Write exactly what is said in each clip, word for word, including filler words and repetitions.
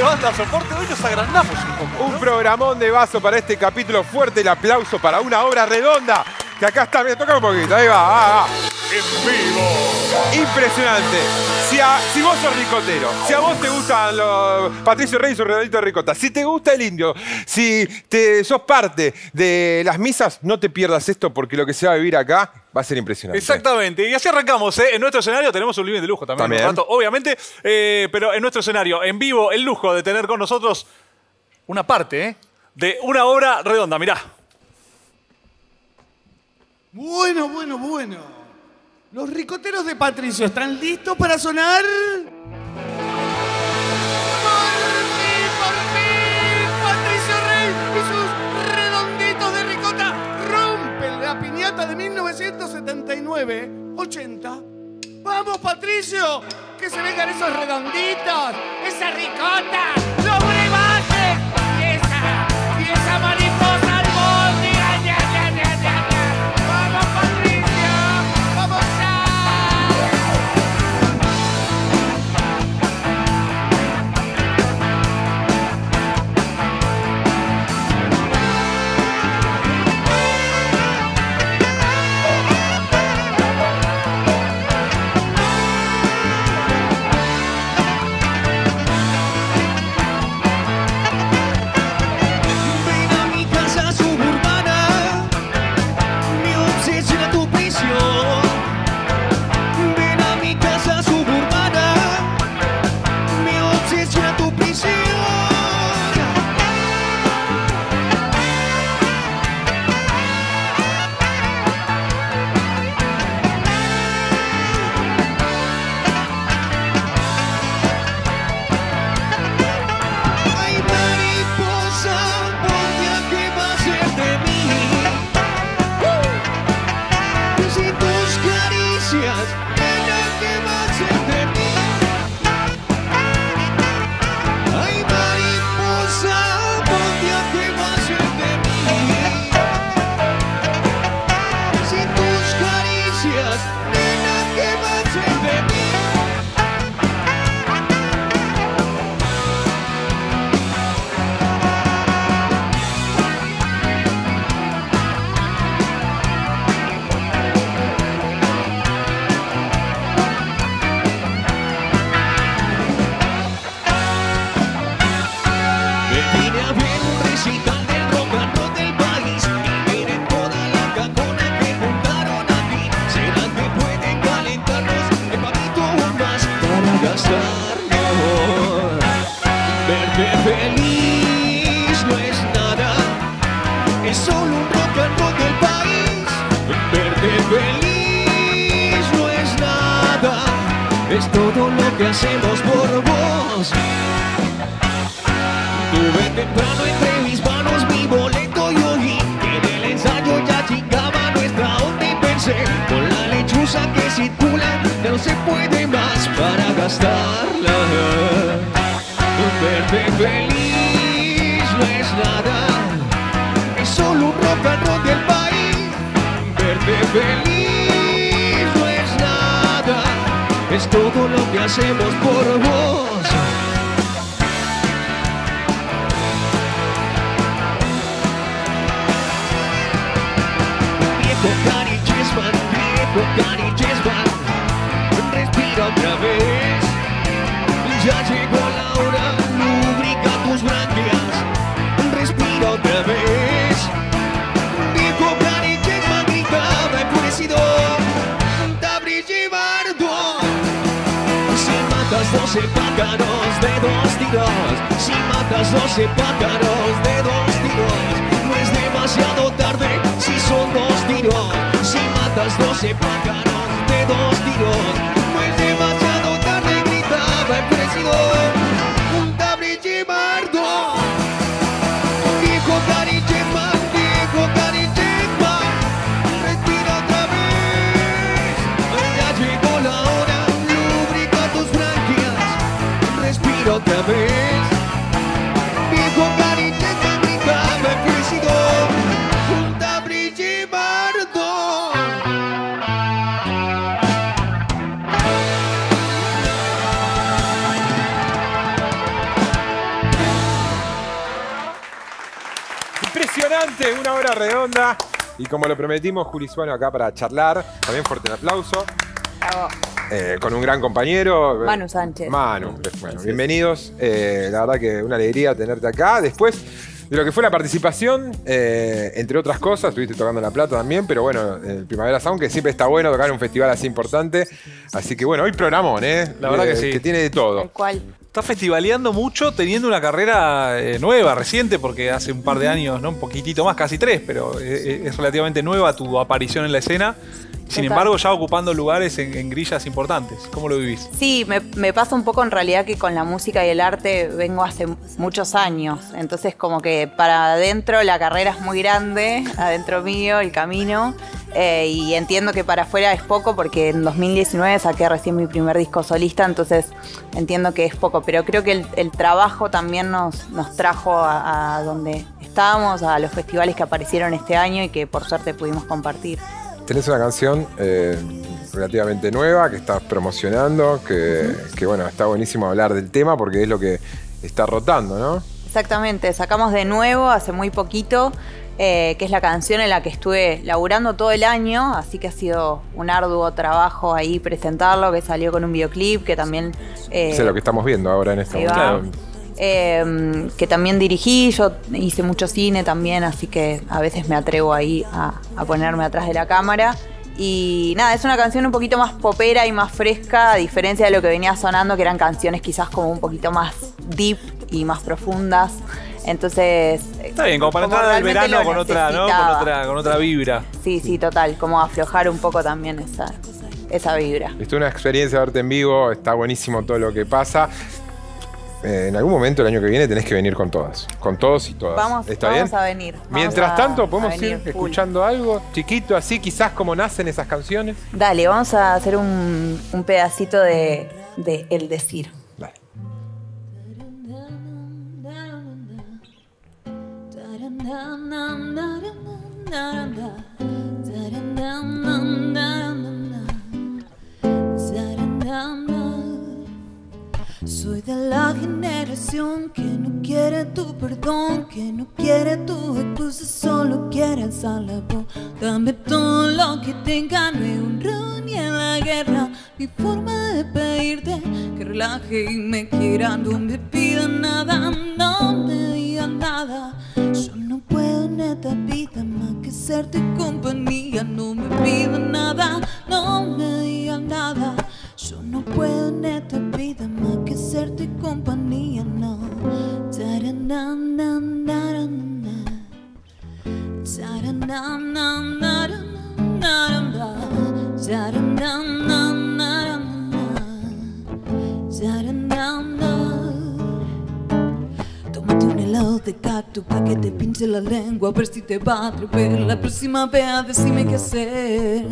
de banda soporte, hoy nos agrandamos un poco, ¿no? Un programón de vaso para este capítulo fuerte. El aplauso para una obra redonda. Que acá está, mira, toca un poquito, ahí va, va, va. En vivo. Impresionante. Si, a, si vos sos ricotero, si a vos te gustan los Patricio Rey y sus Redonditos de Ricota, si te gusta el indio, si te, sos parte de las misas, no te pierdas esto porque lo que se va a vivir acá va a ser impresionante. Exactamente. Y así arrancamos, ¿eh? En nuestro escenario tenemos un living de lujo también. también. Rato, obviamente, eh, pero en nuestro escenario, en vivo, el lujo de tener con nosotros una parte ¿eh? de una obra redonda. Mirá. Bueno, bueno, bueno. Los ricoteros de Patricio están listos para sonar. ¡Por mí, por mí! Patricio Rey y sus Redonditos de Ricota rompen la piñata de mil novecientos setenta y nueve ochenta. ¡Vamos, Patricio! ¡Que se vengan esos redonditos! ¡Esa ricota! ¡Los rebates! ¡Y esa! ¡Y esa mariposa! Hacemos por vos. Tuve temprano entre mis manos mi boleto y oí que en el ensayo ya chingaba nuestra onda y pensé, con la lechuza que circula no se puede más para gastarla. Verte feliz no es nada, es solo un rock and roll del país. Verte feliz no es nada, es todo lo que hacemos por vos. Viejo Cari Chesman, viejo Cari Chesman, respira otra vez. Ya llegó la hora, lubrica tus branquias, respira otra vez. Viejo Cari Chesman gritaba enfurecido. doce pájaros de dos tiros, si matas doce pájaros de dos tiros, no es demasiado tarde si son dos tiros, si matas doce pájaros de dos tiros, no es demasiado tarde, gritaba el presidor, un tabriche bardo, viejo cariche bardo. Otra vez, viejo Caricheta gritaba el frisidor, un tabrille bardo. Impresionante, una hora redonda. Y como lo prometimos, Juli Suanno acá para charlar. También fuerte el aplauso. Bravo. Eh, con un gran compañero. Manu Sánchez. Manu. Bueno, bienvenidos. Eh, la verdad que una alegría tenerte acá. Después de lo que fue la participación, eh, entre otras cosas, estuviste tocando en La Plata también, pero bueno, el Primavera Sound, que siempre está bueno tocar en un festival así importante. Así que bueno, hoy programón, ¿eh? La verdad eh, que sí. Que tiene de todo. Tal cual. Estás festivaleando mucho teniendo una carrera eh, nueva, reciente, porque hace un par de años, ¿no? Un poquitito más, casi tres, pero es, es relativamente nueva tu aparición en la escena. Sin embargo, ya ocupando lugares en, en grillas importantes. ¿Cómo lo vivís? Sí, me, me pasa un poco en realidad que con la música y el arte vengo hace muchos años. Entonces, como que para adentro la carrera es muy grande, adentro mío, el camino. Eh, y entiendo que para afuera es poco porque en dos mil diecinueve saqué recién mi primer disco solista, entonces entiendo que es poco. Pero creo que el, el trabajo también nos, nos trajo a, a donde estábamos, a los festivales que aparecieron este año y que por suerte pudimos compartir. Tenés una canción eh, relativamente nueva que estás promocionando, que, uh-huh. que bueno, está buenísimo hablar del tema porque es lo que está rotando, ¿no? Exactamente, sacamos de nuevo hace muy poquito, eh, que es la canción en la que estuve laburando todo el año, así que ha sido un arduo trabajo ahí presentarlo, que salió con un videoclip, que también... Eh, eso es lo que estamos viendo ahora en este momento. Eh, que también dirigí, yo hice mucho cine también, así que a veces me atrevo ahí a, a ponerme atrás de la cámara. Y nada, es una canción un poquito más popera y más fresca, a diferencia de lo que venía sonando, que eran canciones quizás como un poquito más deep y más profundas. Entonces... Está bien, como para entrar al verano con otra, ¿no? con otra, con otra vibra. Sí, sí, total, como aflojar un poco también esa, esa vibra. Esto es una experiencia verte en vivo, está buenísimo todo lo que pasa. Eh, en algún momento el año que viene tenés que venir con todas, con todos y todas. Vamos, ¿Está vamos bien? a venir. Vamos Mientras a, tanto, ¿podemos ir full. escuchando algo chiquito así, quizás como nacen esas canciones? Dale, vamos a hacer un, un pedacito de, de El Decir. Dale. Soy de la generación que no quiere tu perdón, que no quiere tus excusas, solo quiere alzar la voz. Dame todo lo que tenga, no hay un ron ni en la guerra. Mi forma de pedirte que relaje y me quiera, no me pidan nada, no me digan nada. Yo no puedo en esta vida más que serte compañía, no me pidan nada, no me digan nada. Yo no puedo en esta vida más que serte compañía, no. Tómate un helado de cactus pa' que te pinche la lengua, a ver si te va a atrever. La próxima vez decime qué hacer.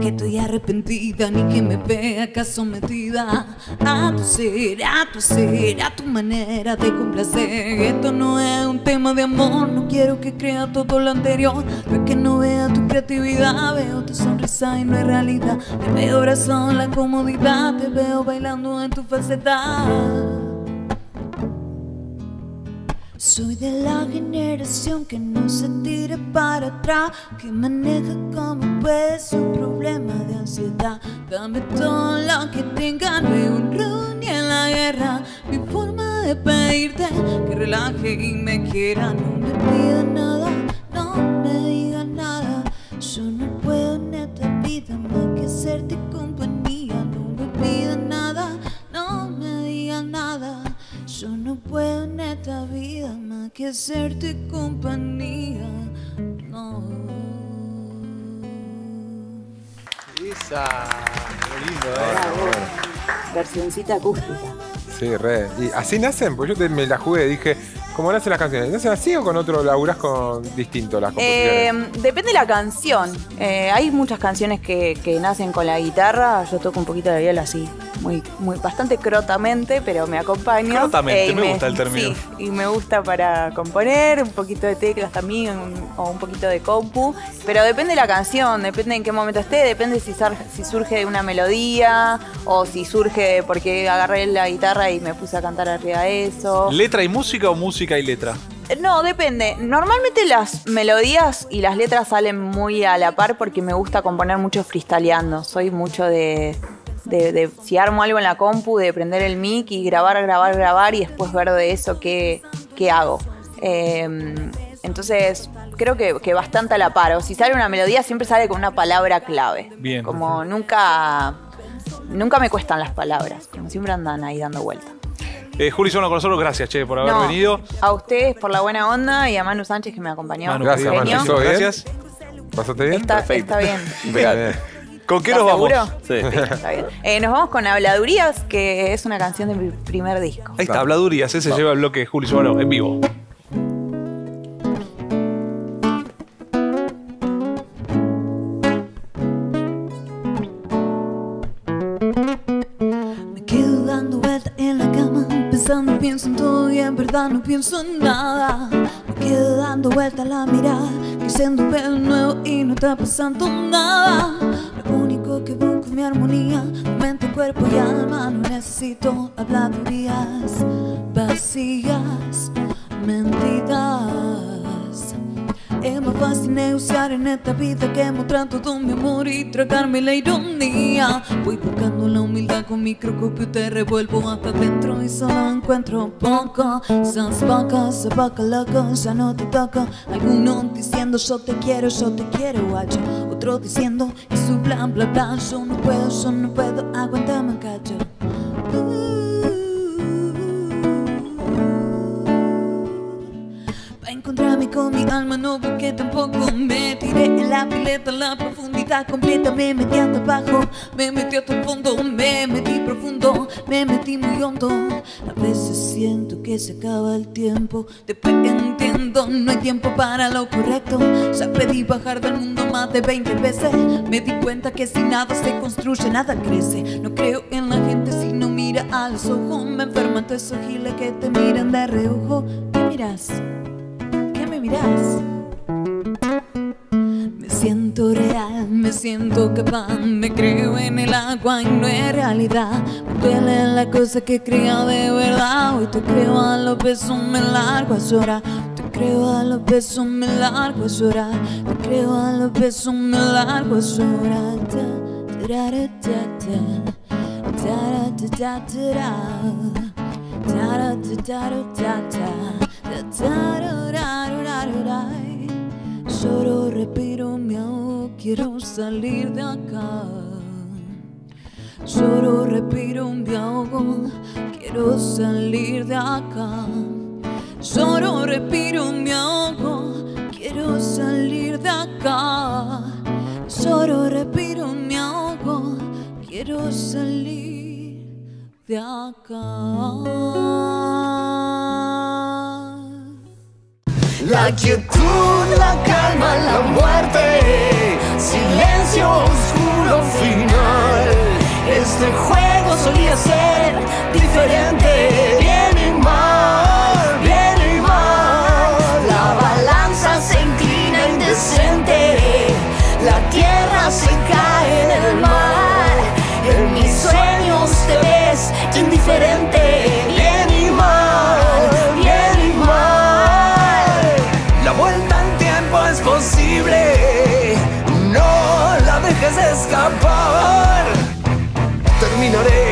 Que estoy arrepentida, ni que me vea acá sometida a tu ser, a tu ser, a tu manera de complacer. Esto no es un tema de amor, no quiero que creas todo lo anterior. No es que no vea tu creatividad, veo tu sonrisa y no es realidad. Te veo abrazado en la comodidad, te veo bailando en tu falsedad. Soy de la generación que no se tira para atrás, que maneja como puede su problema de ansiedad. Dame todo lo que tenga, no hay un ron ni en la guerra. Mi forma de pedirte que relaje y me quiera, no me pida nada, no me diga nada. Yo no puedo en esta vida más que hacerte compañía, no me pida nada, no me diga nada. Yo no puedo en esta vida más que hacerte compañía, no. Esa, qué lindo, ¿eh? Bueno. Versioncita acústica. Sí, re. Y así nacen, porque yo te, me la jugué, dije, ¿cómo nacen las canciones? ¿Nacen así o con otro laburás con distinto las composiciones? Eh, depende de la canción. Eh, hay muchas canciones que, que nacen con la guitarra, yo toco un poquito de viola así. Muy, muy, bastante crotamente, pero me acompaño. Crotamente, eh, me, me gusta el término. Sí, y me gusta para componer, un poquito de teclas también, un, o un poquito de compu. Pero depende de la canción, depende en qué momento esté, depende si, si surge de una melodía o si surge porque agarré la guitarra y me puse a cantar arriba de eso. ¿Letra y música o música y letra? No, depende. Normalmente las melodías y las letras salen muy a la par porque me gusta componer mucho freestyleando. Soy mucho de, de, de si armo algo en la compu, de prender el mic y grabar, grabar, grabar y después ver de eso qué, qué hago. Eh, entonces creo que, que bastante a la par. O si sale una melodía siempre sale con una palabra clave. Bien. Como nunca, nunca me cuestan las palabras, como siempre andan ahí dando vueltas. Eh, Juli Suanno con nosotros, gracias che, por haber no, venido. A ustedes por la buena onda y a Manu Sánchez que me acompañó. Manu, gracias, Manu. ¿Eso bien? Gracias. ¿Pasaste bien? Está, está bien. Vean. ¿Con qué nos seguro? Vamos? Sí. Sí, está bien. Eh, nos vamos con Habladurías, que es una canción de mi primer disco. Ahí está, Habladurías, ese no. Lleva el bloque de Juli Suanno en vivo. Pienso en todo y en verdad no pienso en nada. Me quedo dando vuelta la mirada, creciendo pelo nuevo y no está pasando nada. Lo único que busco es mi armonía, mente, cuerpo y alma. No necesito habladurías vacías, mentiras. Es más fácil negociar en esta vida que mostrar todo mi amor y tragarme la ironía. Voy buscando la humildad con mi microscopio, te revuelvo hasta dentro y solo encuentro poco. Sans pocas, poco loco, ya no te toco. Algunos diciendo yo te quiero, yo te quiero, guacho. Otros diciendo y su bla bla bla. Yo no puedo, yo no puedo, aguántame un cacho. Encontrarme con mi alma, no porque tampoco me tiré en la pileta, la profundidad completa. Me metí hasta abajo, me metí hasta el fondo, me metí profundo, me metí muy hondo. A veces siento que se acaba el tiempo, después entiendo, no hay tiempo para lo correcto. Ya pedí bajar del mundo más de veinte veces, me di cuenta que si nada se construye, nada crece. No creo en la gente si no mira a los ojos, me enferman todos esos giles que te miran de reojo. ¿Qué miras? Mirás. Me siento real, me siento capaz, me creo en el agua y no es realidad. Me duele la cosa que creía de verdad. Hoy te creo a los besos, me largo a llorar. Te creo a los besos, me largo a llorar. Te creo a los besos, me largo a llorar. Ta, ta, ta, ta, solo respiro mi ahogo, quiero salir de acá. Solo respiro mi ahogo, quiero salir de acá. Solo respiro mi ahogo, quiero salir de acá. Solo respiro mi ahogo, quiero salir de acá. La quietud, la calma, la muerte, silencio oscuro final. Este juego solía ser diferente, bien y mal, bien y mal. La balanza se inclina indecente, la tierra se cae en el mar. En mis sueños te ves indiferente, bien y mal. No la dejes escapar. Terminaré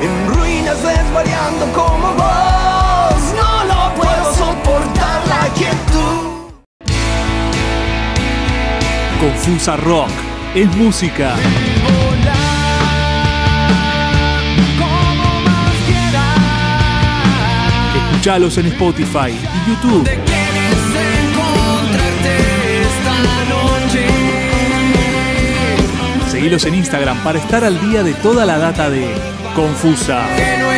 en ruinas desvariando como vos. No lo puedo soportar, la quietud. Confusa Rock es música. Escuchalos en Spotify y YouTube. Seguilos en Instagram para estar al día de toda la data de Confusa.